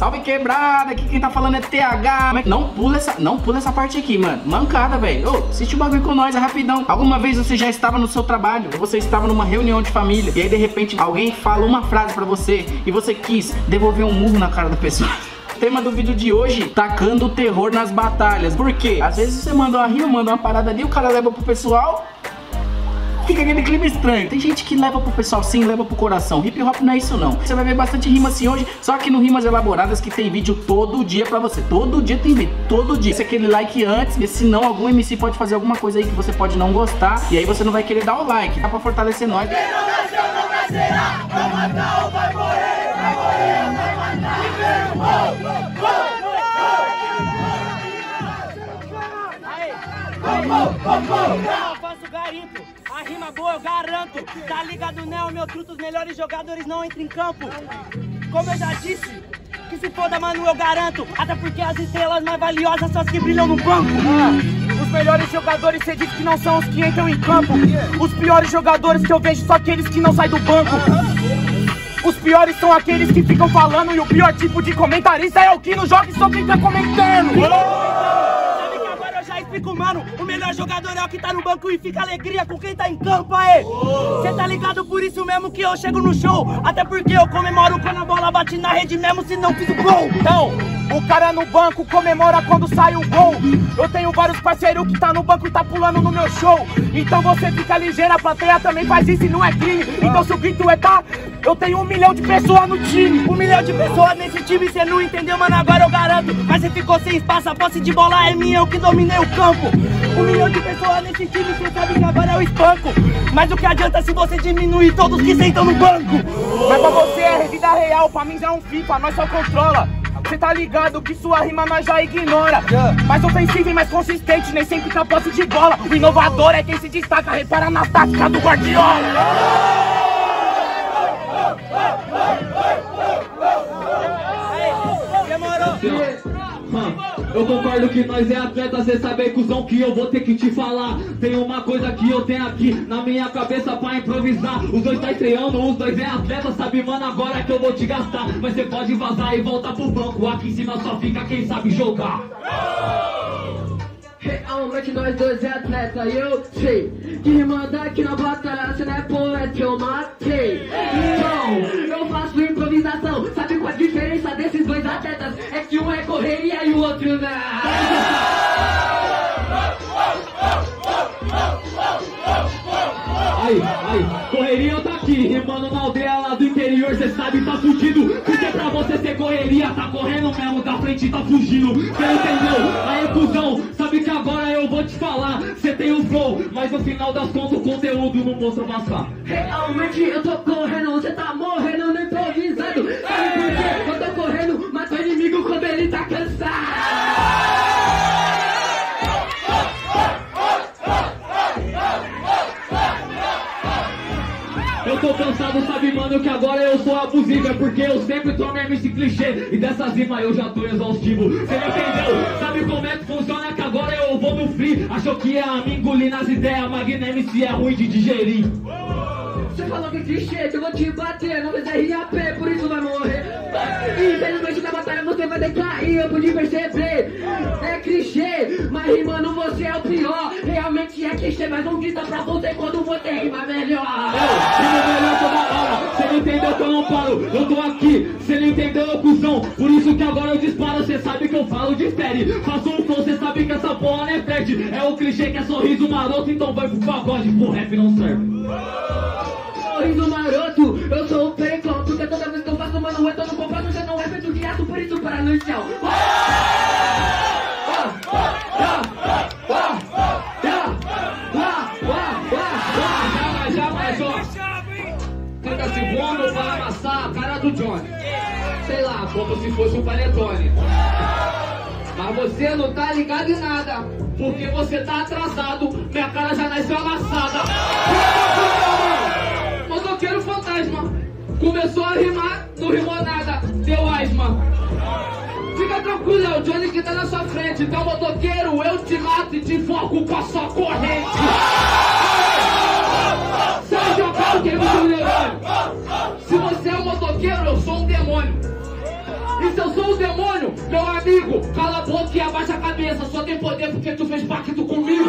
Salve quebrada, aqui quem tá falando é TH. Não pula essa parte aqui, mano. Mancada, velho. Ô, assiste o bagulho com nós, é rapidão. Alguma vez você já estava no seu trabalho, ou você estava numa reunião de família, e aí de repente alguém fala uma frase pra você e você quis devolver um murro na cara da pessoa. O tema do vídeo de hoje, tacando o terror nas batalhas. Por quê? Às vezes você manda uma rima, manda uma parada ali, o cara leva pro pessoal, fica aquele clima estranho. Tem gente que leva pro pessoal sim, leva pro coração. Hip hop não é isso não. Você vai ver bastante rima assim hoje, só que no Rimas Elaboradas, que tem vídeo todo dia pra você. Todo dia tem vídeo, todo dia. Se aquele like antes, e se não, algum MC pode fazer alguma coisa aí que você pode não gostar, e aí você não vai querer dar o like. Dá pra fortalecer nós. Quem não nasceu não vai será, vai matar ou vai morrer, vai morrer, vai matar. Não, faço garimpo. A rima boa eu garanto. Tá ligado, né? O meu truto, os melhores jogadores não entram em campo. Como eu já disse, que se foda, mano, eu garanto. Até porque as estrelas mais valiosas são as que brilham no banco. Os melhores jogadores, cê diz que não são os que entram em campo. Os piores jogadores que eu vejo são aqueles que não saem do banco. Os piores são aqueles que ficam falando, e o pior tipo de comentarista é o que não joga e só quem tá comentando. Sabe que agora eu já explico, mano. O melhor jogador é o que tá no banco e fica alegria com quem tá em campo, aê. Cê tá ligado, por isso mesmo que eu chego no show. Até porque eu comemoro quando a bola bate na rede mesmo se não fiz o gol. Então, o cara no banco comemora quando sai o gol. Eu tenho vários parceiros que tá no banco e tá pulando no meu show. Então você fica ligeira, a plateia também faz isso e não é crime. Então se o grito é tá, eu tenho 1 milhão de pessoas no time. 1 milhão de pessoas nesse time, cê não entendeu, mano, agora eu garanto. Mas cê ficou sem espaço, a posse de bola é minha, eu que dominei o campo. 1 milhão de pessoas nesse time, cê sabe que agora eu espanco. Mas o que adianta se você diminuir todos que sentam no banco? Mas pra você é vida real, pra mim já é um FIFA, nós só controla. Cê tá ligado que sua rima nós já ignora. Mais ofensiva e mais consistente, nem sempre tá posse de bola. O inovador é quem se destaca, repara na tática do Guardiola. Mano, eu concordo que nós é atleta, cê sabe aí, cuzão, que eu vou ter que te falar. Tem uma coisa que eu tenho aqui na minha cabeça pra improvisar. Os dois tá estreando, os dois é atleta, sabe, mano, agora que eu vou te gastar. Mas cê pode vazar e voltar pro banco, aqui em cima só fica quem sabe jogar. Realmente nós dois é atleta, e eu sei que rima daqui na batalha, cê não é poeta, eu matei. Então, eu faço improvisação, sabe qual a diferença desses dois atletas? É que um é correr e aí o outro não. Aí, aí, correria tá aqui, rimando na aldeia lá do interior, cê sabe, tá fudido. Porque pra você ser correria, tá correndo mesmo, da frente tá fugindo. Cê entendeu? Aí, cuzão, sabe que agora eu vou te falar. Cê tem o flow, mas no final das contas o conteúdo não mostra passar. Realmente eu tô correndo, cê tá morrendo no improvisado. Sabe por quê? Eu tô correndo, mato o inimigo quando ele tá cansado. Eu tô cansado, sabe, mano, que agora eu sou abusivo. É porque eu sempre tô mesmo esse clichê, e dessas rimas eu já tô exaustivo. Cê me entendeu? Sabe como é que funciona, que agora eu vou no free. Achou que ia me engolir nas ideias, mas Guiné se é ruim de digerir. Você falou que clichê, eu vou te bater, não fez RAP, por isso vai morrer. Infelizmente na batalha você vai decair, eu pude perceber. É clichê, mas rimando você é o pior. Realmente é clichê, mas não grita pra você quando você rima melhor. Eu rimo melhor toda hora, cê não entendeu que eu não paro. Eu tô aqui, cê não entendeu, cuzão. Por isso que agora eu disparo, cê sabe que eu falo de série. Faço um flow, cê sabe que essa porra não é flat. É o clichê que é sorriso maroto, então vai pro pagode, pro rap não serve. Sorriso maroto, eu sou um pecão, porque toda vez que eu faço, mano, eu tô no compasso, já não é feito de aço, por isso para no chão. Canta segundo pra amassar a cara do Johnny. Sei lá, como se fosse um panetone. Mas você não tá ligado em nada, porque você tá atrasado, minha cara já nasceu amassada. Motoqueiro fantasma, começou a rimar, não rimou nada, deu asma. Fica tranquilo, é o Johnny que tá na sua frente. Então motoqueiro, eu te mato e te foco com a sua corrente. Sai jogar, queimando o neurônio. Se você é um motoqueiro, eu sou um demônio. E se eu eu sou o demônio, meu amigo. Cala a boca e abaixa a cabeça. Só tem poder porque tu fez pacto comigo.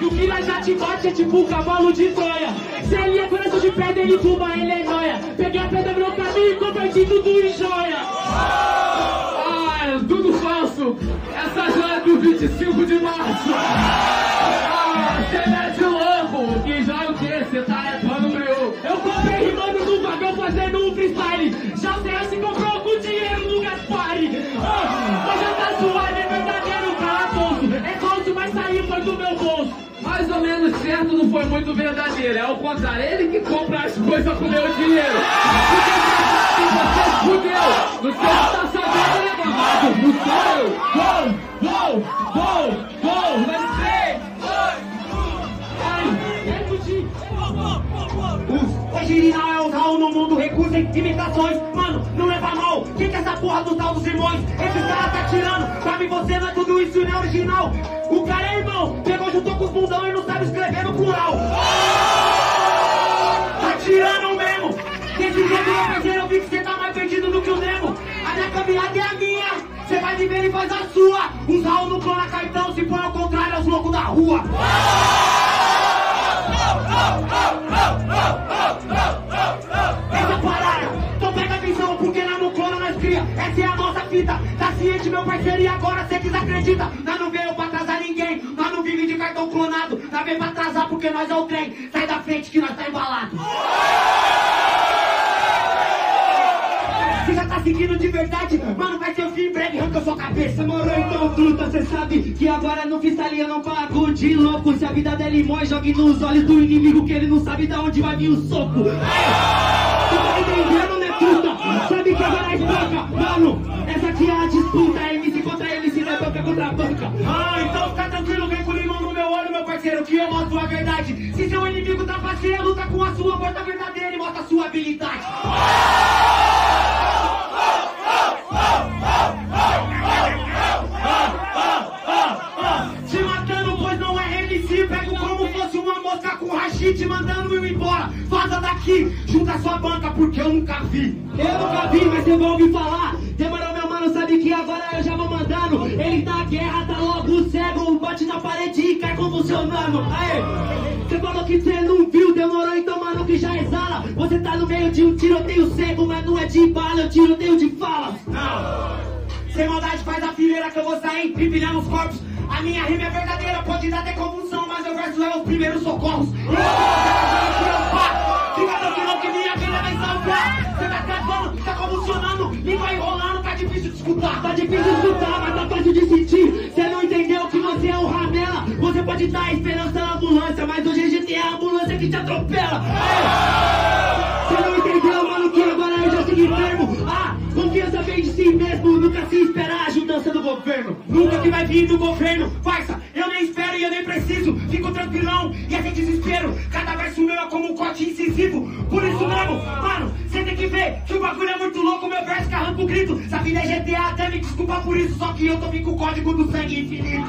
E o que nós já te bate é tipo um cavalo de Troia. Se ele é coração de pedra, ele fuma, ele é nóia. Peguei a pedra, meu caminho, converti tudo em joia. Ah, tudo falso. Essa joia é do 25 de março. Ah, cê mete louco. Que joia o quê? Cê tá levando o meu. Eu comprei rimando no vagão fazendo um freestyle. Já o TH se comprou com dinheiro no Gaspari. Ah, mas já tá suave, é verdadeiro, cara tonto. É tonto, mas sair foi do meu bolso. Mais ou menos certo, não foi muito verdadeiro. É o contrário, ele que compra as coisas com meu dinheiro. Porque você fudeu. Você não tá sabendo, né, gravado? Não sou eu. Vou. Mas 3, 2, 1. Ai, o girinal é o tal no mundo, recusa imitações. Mano, não leva mal. Quem que é essa porra do tal dos Simões? Esse cara tá tirando. Sabe, você não é tudo isso, não é original. O cara é irmão. Juntou com os bundão e não sabe escrever no plural. Tá tirando mesmo. Desse jeito eu pensei, eu vi que você tá mais perdido do que o Nemo. A minha caminhada é a minha. Você vai me ver e faz a sua. Os Raul no plano a Caetão se põe ao contrário aos loucos da rua. Essa parada, então pega atenção, porque na Nuclona nós cria. Essa é a nossa fita. Tá ciente, meu parceiro, e agora cê desacredita. Nós não veio pra atrasar ninguém. Nós não vive de cartão clonado. Nós veio pra atrasar porque nós é o trem. Sai da frente que nós tá embalado. Você já tá seguindo de verdade? Mano, vai ser o fim em breve, arranca sua cabeça. Morou então, truta, cê sabe que agora não freestyle, não pago de louco. Se a vida dela é limões, jogue nos olhos do inimigo, que ele não sabe da onde vai vir o soco. Tu tá entendendo, né, truta? Sabe que agora é espanca, mano. Essa aqui é a disputa, é MC contra MC, não é banca contra banca. Ah, então fica tranquilo, vem com limão no meu olho, meu parceiro, que eu mostro a verdade. Se seu inimigo tá parceiro, luta com a sua, bota a verdadeira e mostra a sua habilidade. Te matando, pois não é MC. Pego como fosse uma mosca com hashi, te mandando eu embora. Vaza daqui, junta sua banca, porque eu nunca vi. Eu nunca vi, mas você vai ouvir falar. Demorou, meu mano, sabe que agora eu já vou mandando. Ele tá na guerra, tá logo cego. Bate na parede e cai convulsionando. Aê, você falou que você não viu. Demorou, então, mano, que já exala. Você tá no meio de um tiroteio cego, mas não é de bala, é um tiroteio de falas. Sem maldade, faz a fileira que eu vou sair e pilhar nos corpos. A minha rima é verdadeira, pode dar até confusão, mas eu verso é os primeiros socorros. Fica tranquilo que minha vida vai salvar. Você tá travando, tá convulsionando, língua enrolando, tá difícil de escutar. Tá difícil de escutar, mas tá fácil de sentir. Você não entendeu que você é um ramela. Você pode dar esperança na ambulância, mas hoje a gente é a ambulância que te atropela. Você não entendeu, mano, que agora eu já segui termo. Confiança vem de si mesmo, nunca se esperar a ajudança do governo. Nunca que vai vir do governo, farsa, eu nem espero e eu nem preciso. Fico tranquilão e é sem desespero. Cada verso meu é como um corte incisivo. Por isso mesmo, mano, cê tem que ver que o bagulho é muito louco, meu verso que arranca o grito. Essa vida é GTA, até me desculpa por isso. Só que eu tô vindo com o código do sangue infinito.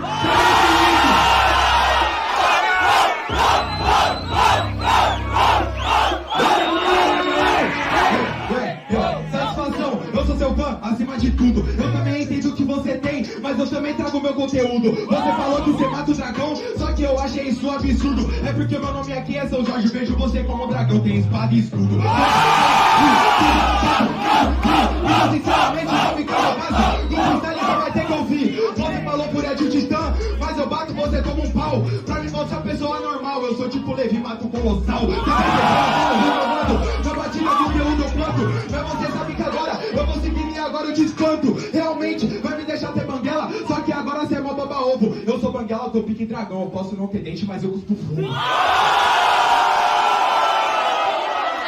Acima de tudo, eu também entendi o que você tem, mas eu também trago meu conteúdo. Você falou que você mata o dragão, só que eu achei isso absurdo. É porque meu nome aqui é São Jorge, vejo você como dragão, tem espada e escudo. Mas sinceramente não me calma, mas no freestyle você vai ter que ouvir. Você falou por é de titã, mas eu bato você como um pau. Pra me mostrar pessoa normal, eu sou tipo Levi, mato colossal. Você vai ter que ouvir, eu bati meu conteúdo, eu planto. Mas você sabe que agora eu vou seguir. Agora eu te espanto, realmente vai me deixar ter Banguela. Só que agora você é mó baba ovo. Eu sou Banguela, tô pique dragão. Eu posso não ter dente, mas eu cuspo fumo.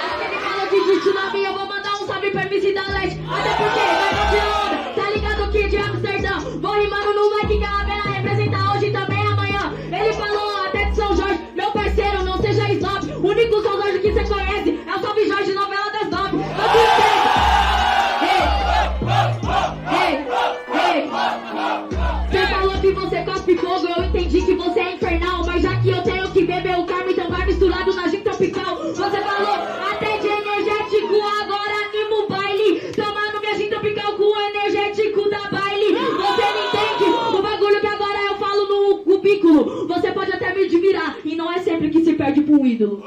Aquele cara que existe na minha, eu vou mandar um salve pra MC da Leste. Até porque vai de onda, tá ligado que de Amsterdã. Vou rimando no like que a Evelyn representa hoje e também amanhã. Ele falou até de São Jorge, meu parceiro, não seja snob. O único São Jorge que você conhece é o Salve Jorge, novela das 9. Você cospe fogo, eu entendi que você é infernal. Mas já que eu tenho que beber o karma, então vai misturado na gin tropical. Você falou até de energético, agora anima o baile, tomando minha gin tropical com o energético da baile. Você não entende o bagulho que agora eu falo no cubículo. Você pode até me admirar, e não é sempre que se perde pra um ídolo.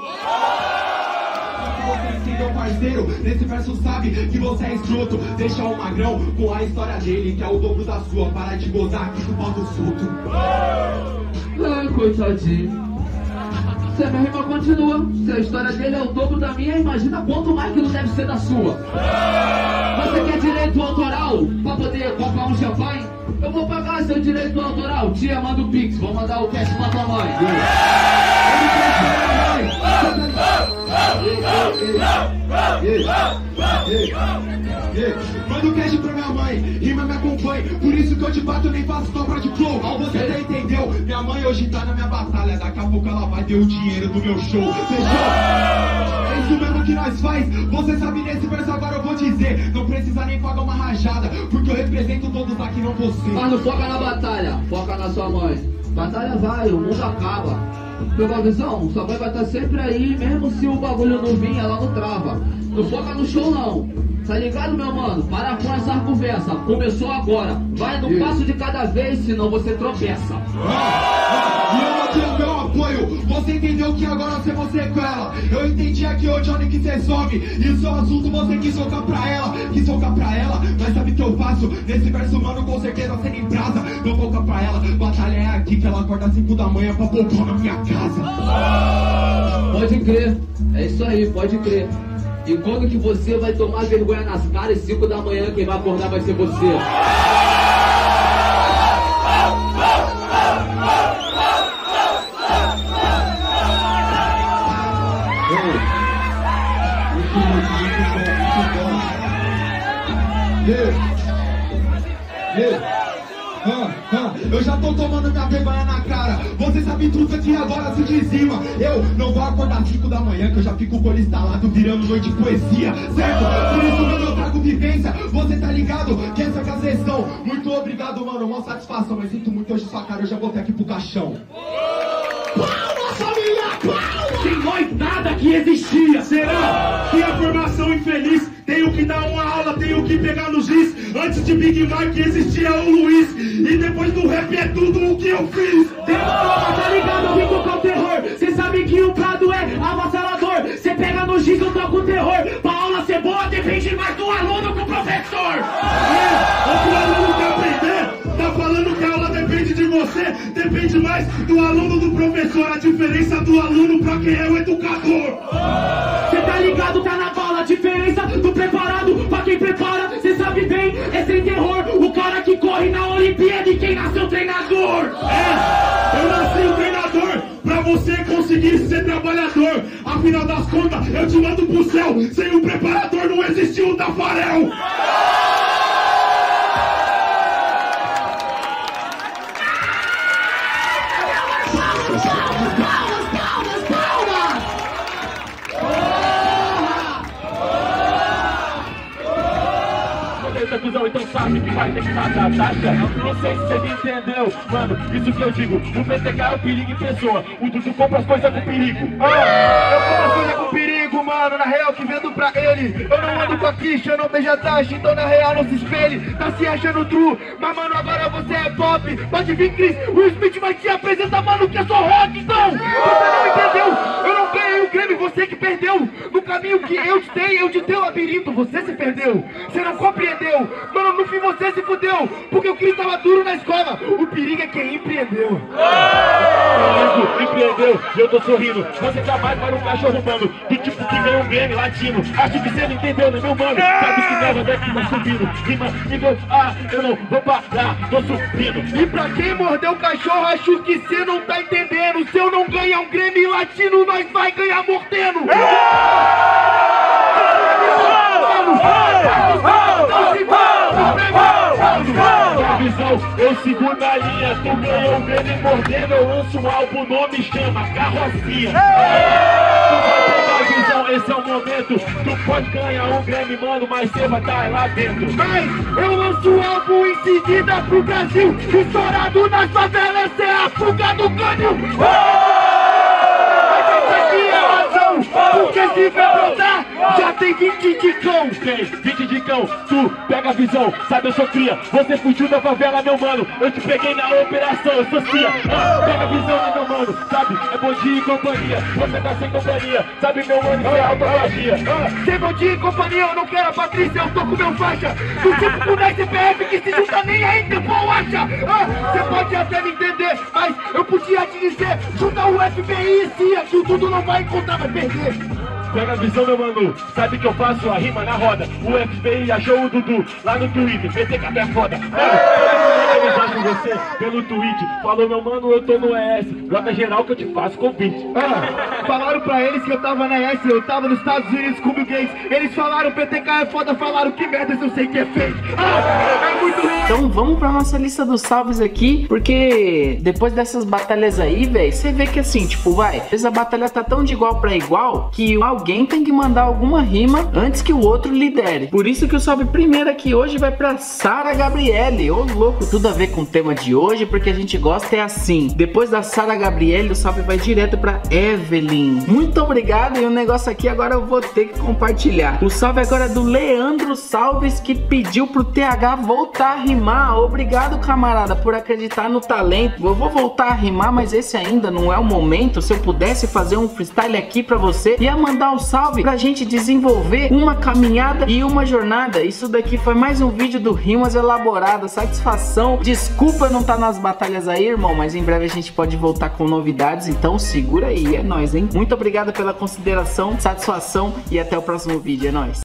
Meu parceiro, nesse verso sabe que você é escroto. Deixa o magrão com a história dele, que é o dobro da sua. Para de gozar, que tu bota o fruto. Ai, coitadinho. Se a minha rima continua, se a história dele é o dobro da minha, imagina quanto mais que não deve ser da sua. Você quer direito autoral pra poder comprar um champanhe? Eu vou pagar seu direito autoral. Tia, manda o pix, vou mandar o cash pra tua mãe. Manda o cash pra minha mãe, rima me acompanha. Por isso que eu te bato, nem faço dobra de flow. Mal você já entendeu, minha mãe hoje tá na minha batalha. Daqui a pouco ela vai ter o dinheiro do meu show. Fechou? É isso mesmo que nós faz. Você sabe, nesse verso agora eu vou dizer, não precisa nem pagar uma rajada, porque eu represento todos aqui, não você. Mas não foca na batalha, foca na sua mãe. Batalha vai, o mundo acaba. Pela visão, sua mãe vai estar sempre aí, mesmo se o bagulho não vir, ela não trava. Não foca no show não, tá ligado, meu mano? Para com essa conversa, começou agora. Vai no passo de cada vez, senão você tropeça. E eu aqui é meu apoio, você entendeu que agora você é você com ela. Eu entendi aqui, ô Johnny, que você some, e o seu assunto você quis socar pra ela. Quis socar pra ela, mas sabe o que eu faço? Nesse verso, mano, com certeza você nem brasa. Não foca pra ela, batalha é aqui, que ela acorda às 5 da manhã pra poupar na minha casa. Pode crer, é isso aí, pode crer. E quando que você vai tomar vergonha nas caras? 5 da manhã, quem vai acordar vai ser você. Eu já tô tomando minha vergonha na cara. Você sabe tudo aqui agora, se dizima. Eu não vou acordar 5 da manhã, que eu já fico com o olho instalado, virando noite de poesia, certo? Por isso mesmo eu trago vivência. Você tá ligado que essa é a sessão. Muito obrigado, mano, uma satisfação. Mas sinto muito hoje sua cara, eu já voltei aqui pro caixão. Palmas, família, palmas! Sem nós nada que existia. Será que a formação infeliz? Tenho que dar uma aula, tenho que pegar no giz. Antes de Big Mike existia o Luiz, e depois do rap é tudo o que eu fiz. Tem uma prova, tá ligado? Eu vim tocar o terror. Cê sabe que o prado é avassalador. Cê pega no giz, eu toco o terror. Pra aula ser boa depende mais do aluno que o professor. O aluno quer aprender, tá falando que a aula depende de você. Depende mais do aluno do professor. A diferença do aluno pra quem é o educador. Cê tá ligado, tá na bala, a diferença do preparado pra quem prepara, cê sabe bem, é sem terror. O cara que corre na Olimpíada, e quem nasceu treinador. Eu nasci um treinador pra você conseguir ser trabalhador. Afinal das contas, eu te mando pro céu. Sem o preparador não existiu o Tafarel. Então sabe que vai ter que matar a tática. Não sei se você me entendeu, mano, isso que eu digo. O PTK é o perigo em pessoa. O Dudu compra as coisas com perigo. Eu compro as coisas com perigo, mano. Na real que vendo pra ele. Eu não ando com a quiche, eu não beijo a taxa. Então na real não se espelhe, tá se achando true. Mas mano, agora você é pop. Pode vir, Cris, o Smith vai te apresentar, mano, que eu sou rock, então. Você não entendeu, eu não ganhei o Grêmio. Você que perdeu, no caminho que eu te dei, eu te dei o labirinto. Você se perdeu, você não compreendeu. Mano, no fim você se fudeu, porque o Chris tava duro na escola. O perigo é quem empreendeu. Empreendeu, eu tô sorrindo. Você jamais para um cachorro humano, do tipo que vem um meme latino. Acho que você não entendeu, né, meu mano? Sabe que neva daqui tá subindo. Rima nível A, eu não vou parar, tô subindo. E pra quem mordeu o cachorro, acho que você não tá entendendo. Se eu não ganhar um Grêmio latino, nós vai ganhar mordendo. Eu sigo na linha, tu ganhou o Grêmio mordendo. Eu lanço um álbum, o nome chama Carrocinha. Esse é o momento, tu pode ganhar um Grêmio, mano, mas você vai estar lá dentro. Mas eu lanço o álbum em seguida pro Brasil. Estourado nas favelas, é a fuga do cânion. Mas essa aqui se brotar, já tem 20 de cão. Tem 20 de cão, tu pega a visão. Sabe, eu sou cria, você fugiu da favela, meu mano. Eu te peguei na operação, eu sou cria. Pega a visão, né, meu mano. Sabe, é bom dia e companhia. Você tá sem companhia, sabe, meu mano, que é automagia. Sem bom dia e companhia, eu não quero a Patrícia. Eu tô com meu faixa, do tipo com o SPF que se junta nem aí, que bom acha. Você pode até me entender, mas eu podia te dizer, junta o FBI e CIA, que o Dudu não vai encontrar, vai perder. Pega a visão, meu mano, sabe que eu faço a rima na roda. O FBI achou o Dudu lá no Twitter, PTK é foda. Com você pelo tweet, falou, meu mano, eu tô no ES, brota geral que eu te faço convite. Falaram pra eles que eu tava na ES, eu tava nos Estados Unidos com o Bill Gates. Eles falaram, PTK é foda, falaram, que merda, se eu sei que é fake. É muito ruim. Então vamos pra nossa lista dos salves aqui, porque depois dessas batalhas aí, velho, você vê que assim, tipo, vai, às vezes a batalha tá tão de igual pra igual, que alguém tem que mandar alguma rima antes que o outro lidere. Por isso que o salve primeiro aqui hoje vai pra Sara Gabriele. Ô louco, tudo a ver com o tema de hoje, porque a gente gosta é assim. Depois da Sara Gabriele, o salve vai direto pra Evelyn. Muito obrigado, e o negócio aqui agora eu vou ter que compartilhar. O salve agora é do Leandro Salves, que pediu pro TH voltar a rimar. Obrigado, camarada, por acreditar no talento. Eu vou voltar a rimar, mas esse ainda não é o momento. Se eu pudesse fazer um freestyle aqui pra você, ia mandar um salve pra gente desenvolver uma caminhada e uma jornada. Isso daqui foi mais um vídeo do Rimas Elaborada. Satisfação. Desculpa não tá nas batalhas aí, irmão, mas em breve a gente pode voltar com novidades, então segura aí, é nóis, hein? Muito obrigado pela consideração, satisfação, e até o próximo vídeo, é nóis!